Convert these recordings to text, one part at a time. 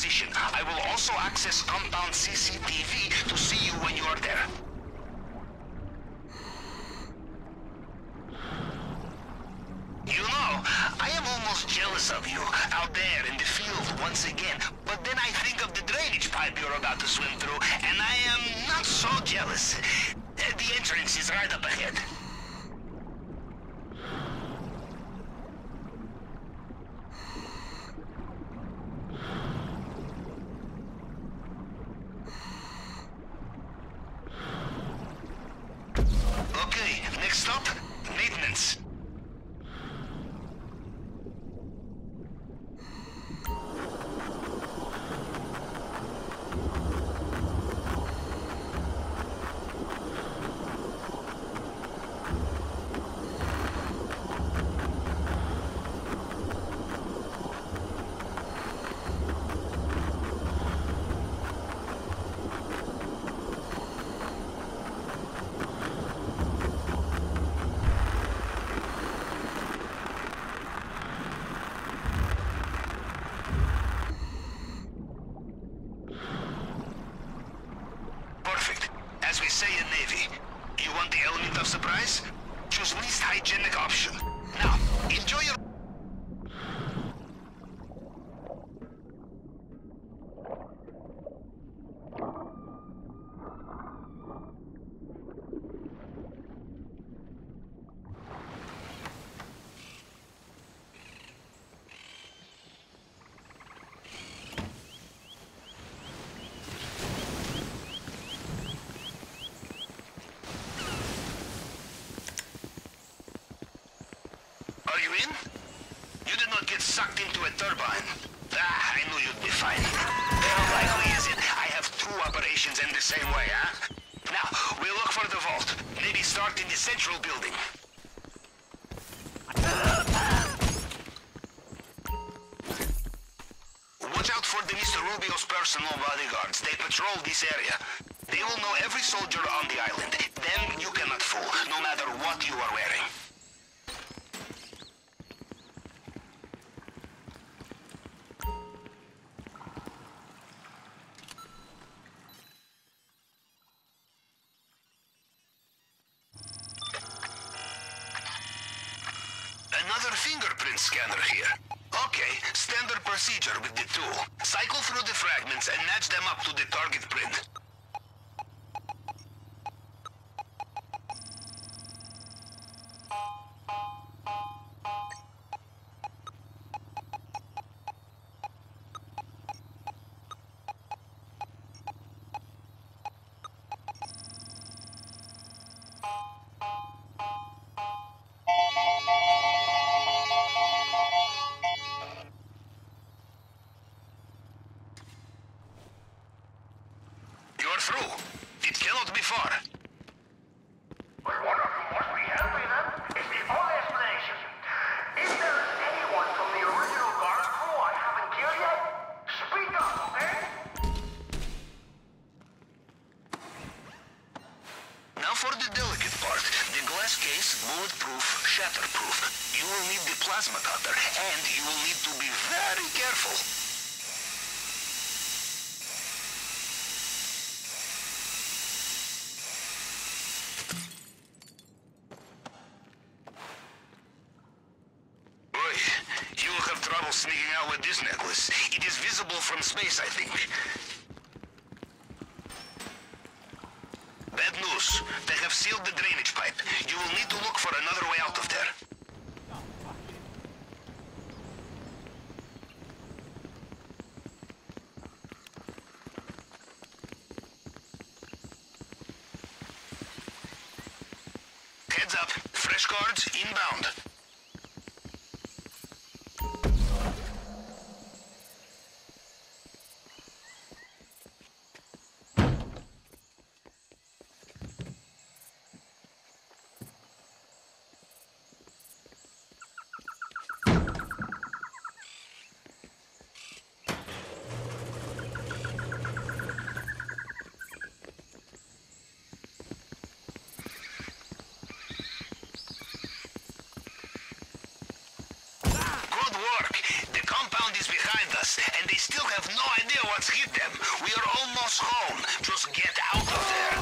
position. I will also access compound CCTV to see you when you are there. You know, I am almost jealous of you out there in the field once again, but then I think of the drainage pipe you're about to swim through, and I am not so jealous. The entrance is right up ahead. You did not get sucked into a turbine. Ah, I knew you'd be fine. Very likely, is it? I have two operations in the same way, huh? Now, we'll look for the vault. Maybe start in the central building. Watch out for the Mr. Rubio's personal bodyguards. They patrol this area. They will know every soldier on the island. Them you cannot fool, no matter what you are wearing. Another fingerprint scanner here. Okay, standard procedure with the tool. Cycle through the fragments and match them up to the target print. For the delicate part, the glass case, bulletproof, shatterproof. You will need the plasma cutter, and you will need to be very careful. Boy, you will have trouble sneaking out with this necklace. It is visible from space, I think. They have sealed the drainage pipe. You will need to look for another way out of there. Heads up, fresh guards inbound. compound is behind us, and they still have no idea what's hit them. We are almost home. Just get out of there.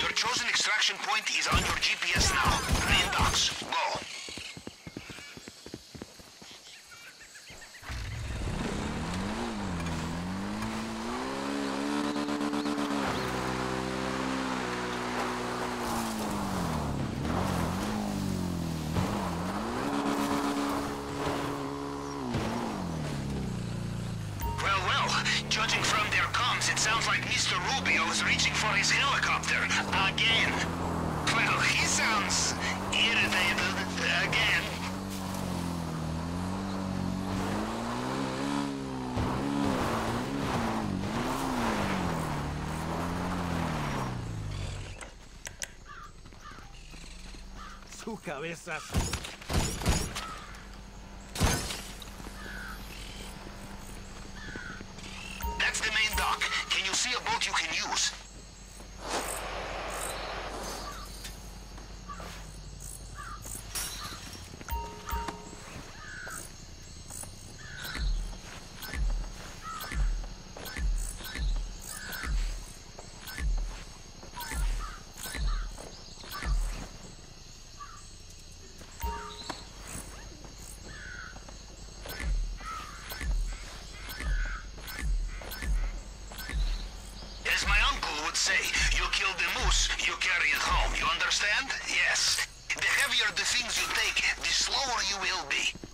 Your chosen extraction point is on your GPS now. Rindox, go. Judging from their comms, it sounds like Mr. Rubio is reaching for his helicopter again. Well, he sounds irritated again. Su cabeza. Can you see a boat you can use? You kill the moose, you carry it home. You understand? Yes. The heavier the things you take, the slower you will be.